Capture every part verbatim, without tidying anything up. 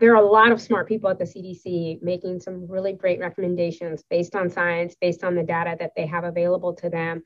there are a lot of smart people at the C D C making some really great recommendations based on science, based on the data that they have available to them.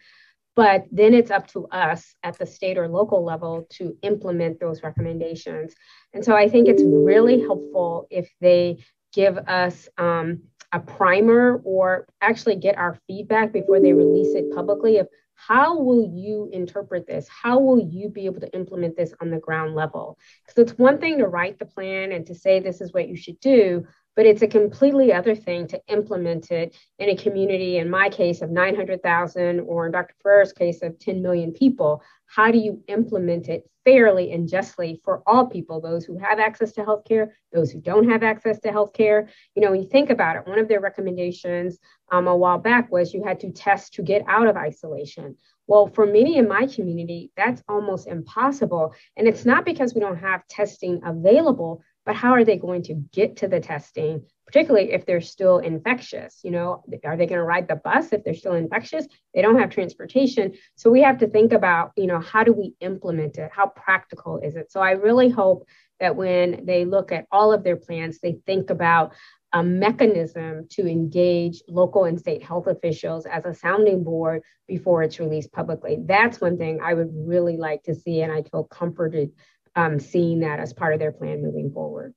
But then it's up to us at the state or local level to implement those recommendations. And so I think it's really helpful if they give us um, a primer, or actually get our feedback before they release it publicly of how will you interpret this? How will you be able to implement this on the ground level? Because it's one thing to write the plan and to say this is what you should do, but it's a completely other thing to implement it in a community, in my case of nine hundred thousand, or in Doctor Ferrer's case of ten million people. How do you implement it fairly and justly for all people, those who have access to healthcare, those who don't have access to healthcare? You know, when you think about it, one of their recommendations um, a while back was you had to test to get out of isolation. Well, for many in my community, that's almost impossible. And it's not because we don't have testing available, but how are they going to get to the testing, particularly if they're still infectious? You know, are they going to ride the bus if they're still infectious? They don't have transportation. So we have to think about, you know, how do we implement it? How practical is it? So I really hope that when they look at all of their plans, they think about a mechanism to engage local and state health officials as a sounding board before it's released publicly. That's one thing I would really like to see, and I feel comforted Um, seeing that as part of their plan moving forward.